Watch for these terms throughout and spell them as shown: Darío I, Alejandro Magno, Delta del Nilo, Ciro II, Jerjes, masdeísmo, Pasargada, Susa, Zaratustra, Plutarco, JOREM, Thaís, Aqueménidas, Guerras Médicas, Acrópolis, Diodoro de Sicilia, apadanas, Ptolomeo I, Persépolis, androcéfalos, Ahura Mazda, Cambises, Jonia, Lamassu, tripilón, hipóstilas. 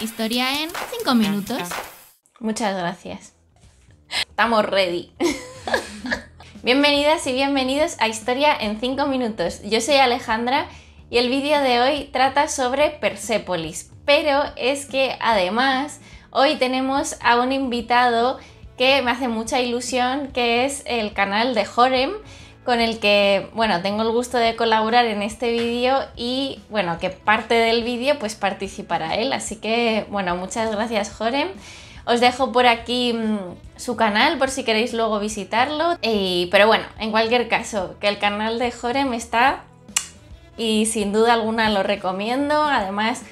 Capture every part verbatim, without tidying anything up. Historia en cinco minutos. Muchas gracias. Estamos ready. Bienvenidas y bienvenidos a Historia en cinco minutos. Yo soy Alejandra y el vídeo de hoy trata sobre Persépolis. Pero es que además hoy tenemos a un invitado que me hace mucha ilusión, que es el canal de JOREM, con el que, bueno, tengo el gusto de colaborar en este vídeo y, bueno, que parte del vídeo pues participará él. Así que, bueno, muchas gracias, JOREM. Os dejo por aquí mmm, su canal por si queréis luego visitarlo. Y, pero bueno, en cualquier caso, que el canal de JOREM está y sin duda alguna lo recomiendo. Además,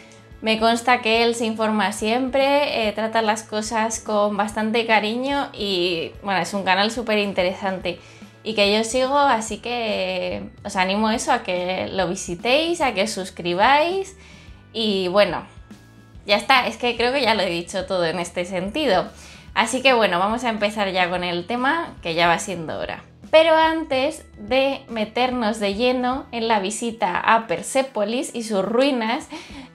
me consta que él se informa siempre, eh, trata las cosas con bastante cariño y, bueno, es un canal súper interesante y que yo sigo, así que os animo eso, a que lo visitéis, a que os suscribáis y bueno, ya está, es que creo que ya lo he dicho todo en este sentido. Así que bueno, vamos a empezar ya con el tema, que ya va siendo hora. Pero antes de meternos de lleno en la visita a Persépolis y sus ruinas,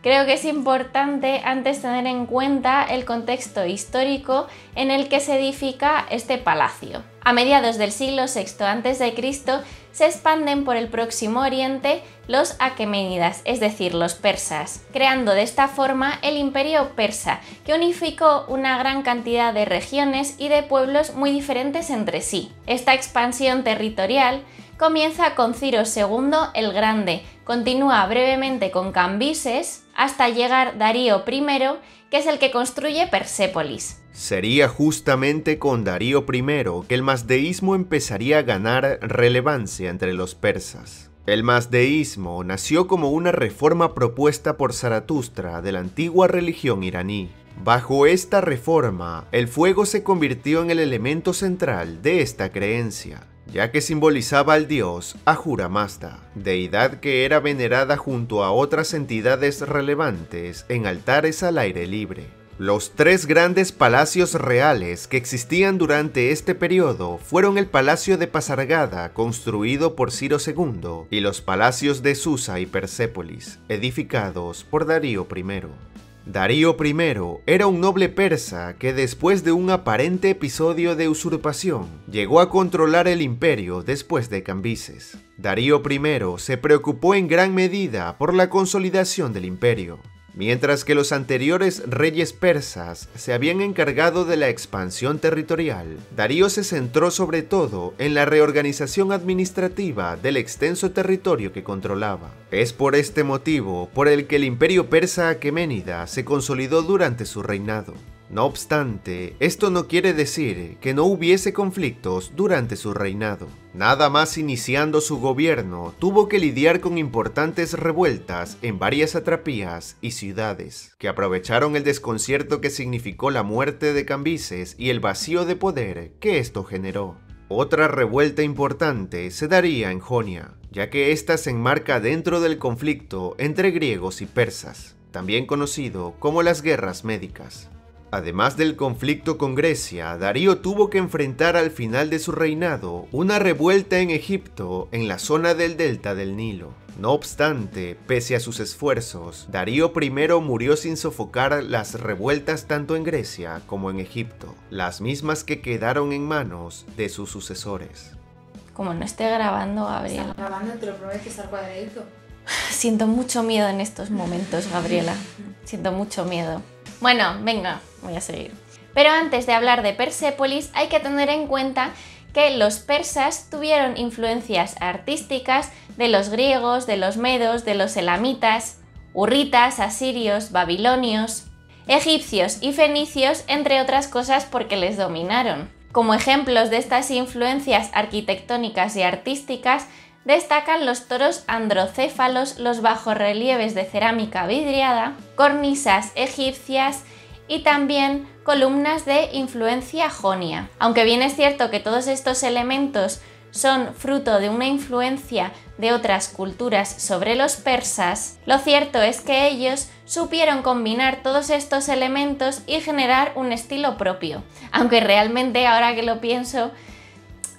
creo que es importante antes tener en cuenta el contexto histórico en el que se edifica este palacio. A mediados del siglo sexto antes de Cristo se expanden por el Próximo Oriente los Aqueménidas, es decir, los persas, creando de esta forma el Imperio Persa, que unificó una gran cantidad de regiones y de pueblos muy diferentes entre sí. Esta expansión territorial comienza con Ciro segundo el Grande, continúa brevemente con Cambises, hasta llegar Darío primero, que es el que construye Persépolis. Sería justamente con Darío primero que el masdeísmo empezaría a ganar relevancia entre los persas. El masdeísmo nació como una reforma propuesta por Zaratustra de la antigua religión iraní. Bajo esta reforma, el fuego se convirtió en el elemento central de esta creencia, ya que simbolizaba al dios Ahura Mazda, deidad que era venerada junto a otras entidades relevantes en altares al aire libre. Los tres grandes palacios reales que existían durante este periodo fueron el Palacio de Pasargada, construido por Ciro segundo, y los palacios de Susa y Persépolis, edificados por Darío primero. Darío primero era un noble persa que, después de un aparente episodio de usurpación, llegó a controlar el imperio después de Cambises. Darío primero se preocupó en gran medida por la consolidación del imperio, mientras que los anteriores reyes persas se habían encargado de la expansión territorial. Darío se centró sobre todo en la reorganización administrativa del extenso territorio que controlaba. Es por este motivo por el que el imperio persa aqueménida se consolidó durante su reinado. No obstante, esto no quiere decir que no hubiese conflictos durante su reinado. Nada más iniciando su gobierno, tuvo que lidiar con importantes revueltas en varias satrapías y ciudades, que aprovecharon el desconcierto que significó la muerte de Cambises y el vacío de poder que esto generó. Otra revuelta importante se daría en Jonia, ya que ésta se enmarca dentro del conflicto entre griegos y persas, también conocido como las Guerras Médicas. Además del conflicto con Grecia, Darío tuvo que enfrentar al final de su reinado una revuelta en Egipto en la zona del Delta del Nilo. No obstante, pese a sus esfuerzos, Darío primero murió sin sofocar las revueltas tanto en Grecia como en Egipto, las mismas que quedaron en manos de sus sucesores. Como no esté grabando, Gabriela... ¿Estás grabando? Te lo prometo, está cuadradito. Siento mucho miedo en estos momentos, Gabriela. Siento mucho miedo. Bueno, venga, voy a seguir. Pero antes de hablar de Persépolis, hay que tener en cuenta que los persas tuvieron influencias artísticas de los griegos, de los medos, de los elamitas, hurritas, asirios, babilonios, egipcios y fenicios, entre otras cosas porque les dominaron. Como ejemplos de estas influencias arquitectónicas y artísticas, destacan los toros androcéfalos, los bajorrelieves de cerámica vidriada, cornisas egipcias y también columnas de influencia jonia. Aunque bien es cierto que todos estos elementos son fruto de una influencia de otras culturas sobre los persas, lo cierto es que ellos supieron combinar todos estos elementos y generar un estilo propio. Aunque realmente, ahora que lo pienso,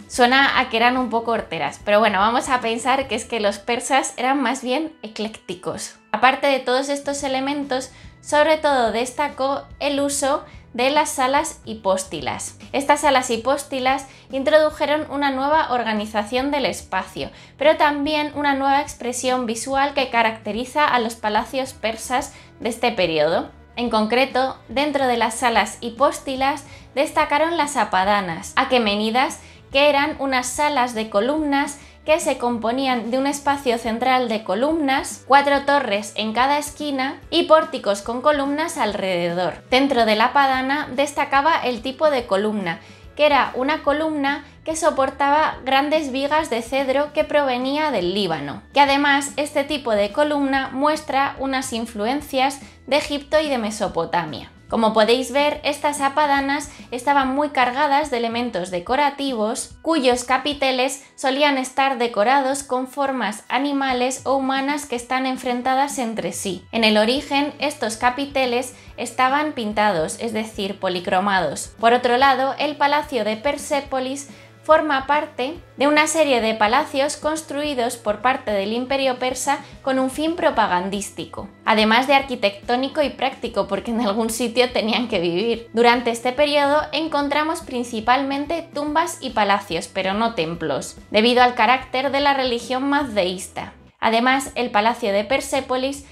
suena a que eran un poco horteras, pero bueno, vamos a pensar que es que los persas eran más bien eclécticos. Aparte de todos estos elementos, Sobre todo destacó el uso de las salas hipóstilas. Estas salas hipóstilas introdujeron una nueva organización del espacio, pero también una nueva expresión visual que caracteriza a los palacios persas de este periodo. En concreto, dentro de las salas hipóstilas destacaron las apadanas aqueménidas, que eran unas salas de columnas que se componían de un espacio central de columnas, cuatro torres en cada esquina y pórticos con columnas alrededor. Dentro de la padana destacaba el tipo de columna, que era una columna que soportaba grandes vigas de cedro que provenía del Líbano. Que además este tipo de columna muestra unas influencias de Egipto y de Mesopotamia. Como podéis ver, estas apadanas estaban muy cargadas de elementos decorativos, cuyos capiteles solían estar decorados con formas animales o humanas que están enfrentadas entre sí. En el origen, estos capiteles estaban pintados, es decir, policromados. Por otro lado, el palacio de Persépolis forma parte de una serie de palacios construidos por parte del Imperio Persa con un fin propagandístico, además de arquitectónico y práctico, porque en algún sitio tenían que vivir. Durante este periodo encontramos principalmente tumbas y palacios, pero no templos, debido al carácter de la religión masdeísta. Además, el palacio de Persépolis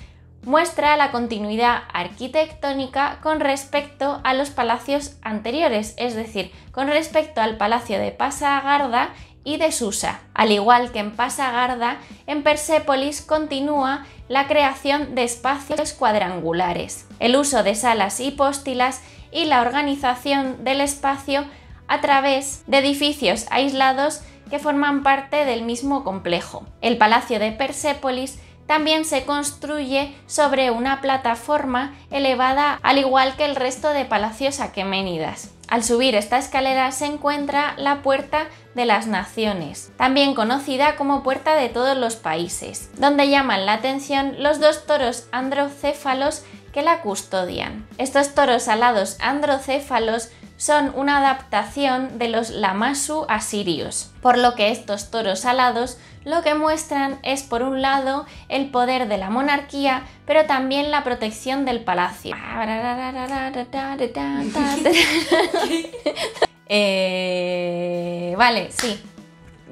muestra la continuidad arquitectónica con respecto a los palacios anteriores, es decir, con respecto al palacio de Pasargada y de Susa. Al igual que en Pasargada, en Persépolis continúa la creación de espacios cuadrangulares, el uso de salas hipóstilas y la organización del espacio a través de edificios aislados que forman parte del mismo complejo. El palacio de Persépolis también se construye sobre una plataforma elevada, al igual que el resto de palacios aqueménidas. Al subir esta escalera se encuentra la Puerta de las Naciones, también conocida como Puerta de todos los Países, donde llaman la atención los dos toros androcéfalos que la custodian. Estos toros alados androcéfalos son una adaptación de los Lamassu asirios, por lo que estos toros alados lo que muestran es, por un lado, el poder de la monarquía, pero también la protección del palacio. eh, vale, sí,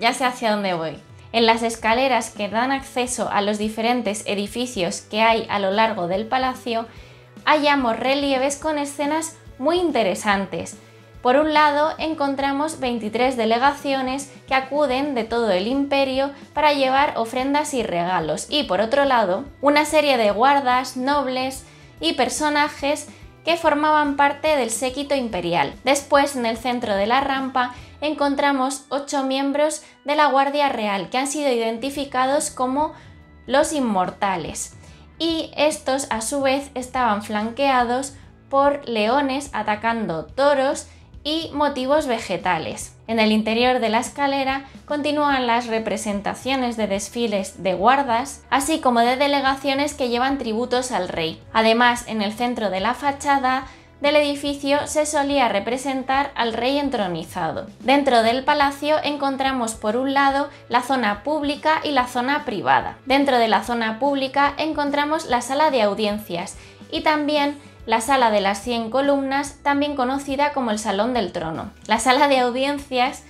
ya sé hacia dónde voy. En las escaleras que dan acceso a los diferentes edificios que hay a lo largo del palacio, hallamos relieves con escenas muy interesantes. Por un lado, encontramos veintitrés delegaciones que acuden de todo el imperio para llevar ofrendas y regalos, y por otro lado, una serie de guardas, nobles y personajes que formaban parte del séquito imperial. Después, en el centro de la rampa, encontramos ocho miembros de la Guardia Real que han sido identificados como los Inmortales, y estos a su vez estaban flanqueados por leones atacando toros y motivos vegetales. En el interior de la escalera continúan las representaciones de desfiles de guardas, así como de delegaciones que llevan tributos al rey. Además, en el centro de la fachada del edificio se solía representar al rey entronizado. Dentro del palacio encontramos por un lado la zona pública y la zona privada. Dentro de la zona pública encontramos la sala de audiencias y también la sala de las cien columnas, también conocida como el Salón del Trono. La sala de audiencias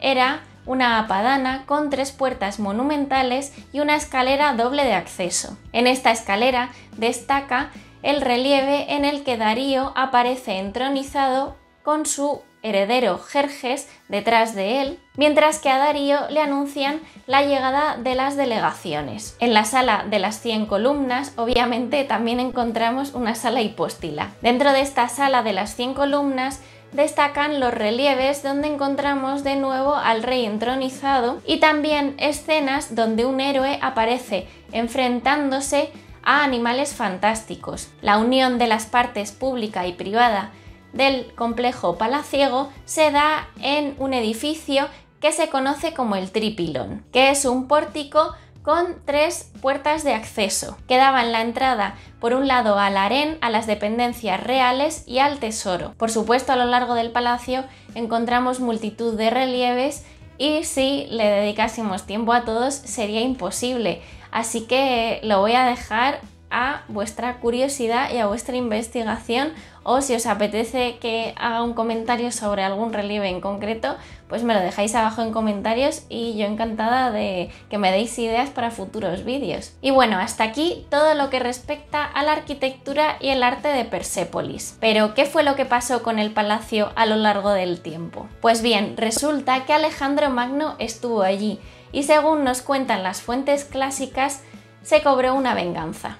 era una apadana con tres puertas monumentales y una escalera doble de acceso. En esta escalera destaca el relieve en el que Darío aparece entronizado con su heredero Jerjes detrás de él, mientras que a Darío le anuncian la llegada de las delegaciones. En la sala de las cien columnas, obviamente, también encontramos una sala hipóstila. Dentro de esta sala de las cien columnas destacan los relieves donde encontramos de nuevo al rey entronizado y también escenas donde un héroe aparece enfrentándose a animales fantásticos. La unión de las partes pública y privada del complejo palaciego se da en un edificio que se conoce como el tripilón, que es un pórtico con tres puertas de acceso que daban la entrada por un lado al harén, a las dependencias reales y al tesoro. Por supuesto, a lo largo del palacio encontramos multitud de relieves y si le dedicásemos tiempo a todos sería imposible, así que lo voy a dejar a vuestra curiosidad y a vuestra investigación, o si os apetece que haga un comentario sobre algún relieve en concreto, pues me lo dejáis abajo en comentarios y yo encantada de que me deis ideas para futuros vídeos. Y bueno, hasta aquí todo lo que respecta a la arquitectura y el arte de Persépolis. Pero, ¿qué fue lo que pasó con el palacio a lo largo del tiempo? Pues bien, resulta que Alejandro Magno estuvo allí y, según nos cuentan las fuentes clásicas, se cobró una venganza.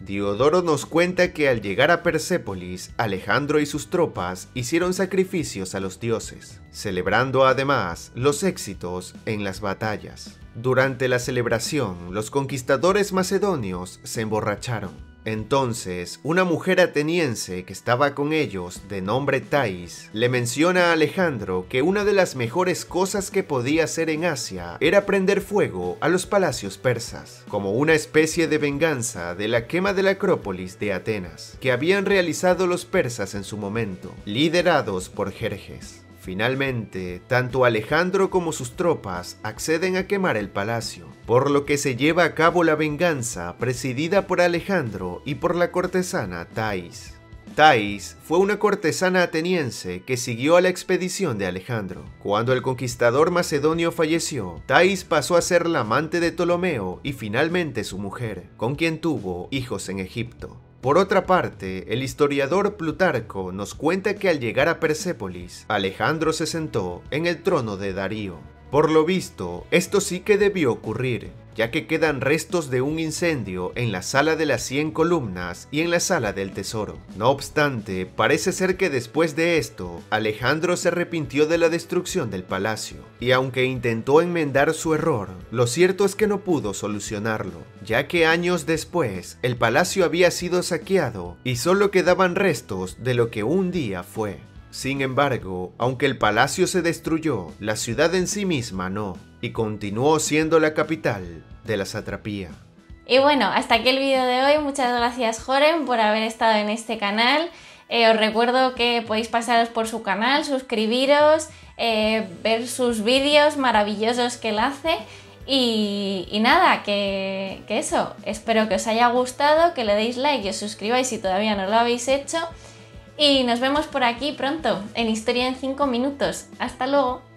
Diodoro nos cuenta que al llegar a Persépolis, Alejandro y sus tropas hicieron sacrificios a los dioses, celebrando además los éxitos en las batallas. Durante la celebración, los conquistadores macedonios se emborracharon. Entonces, una mujer ateniense que estaba con ellos, de nombre Thaís, le menciona a Alejandro que una de las mejores cosas que podía hacer en Asia era prender fuego a los palacios persas, como una especie de venganza de la quema de la Acrópolis de Atenas, que habían realizado los persas en su momento, liderados por Jerjes. Finalmente, tanto Alejandro como sus tropas acceden a quemar el palacio, por lo que se lleva a cabo la venganza presidida por Alejandro y por la cortesana Thaís. Thaís fue una cortesana ateniense que siguió a la expedición de Alejandro. Cuando el conquistador macedonio falleció, Thaís pasó a ser la amante de Ptolomeo y finalmente su mujer, con quien tuvo hijos en Egipto. Por otra parte, el historiador Plutarco nos cuenta que al llegar a Persépolis, Alejandro se sentó en el trono de Darío. Por lo visto, esto sí que debió ocurrir, ya que quedan restos de un incendio en la sala de las cien columnas y en la sala del tesoro. No obstante, parece ser que después de esto, Alejandro se arrepintió de la destrucción del palacio, y aunque intentó enmendar su error, lo cierto es que no pudo solucionarlo, ya que años después, el palacio había sido saqueado y solo quedaban restos de lo que un día fue. Sin embargo, aunque el palacio se destruyó, la ciudad en sí misma no, y continuó siendo la capital de la satrapía. Y bueno, hasta aquí el vídeo de hoy. Muchas gracias, Jorem, por haber estado en este canal. Eh, os recuerdo que podéis pasaros por su canal, suscribiros, eh, ver sus vídeos maravillosos que él hace. Y, y nada, que, que eso. Espero que os haya gustado, que le deis like y os suscribáis si todavía no lo habéis hecho. Y nos vemos por aquí pronto, en Historia en cinco minutos. ¡Hasta luego!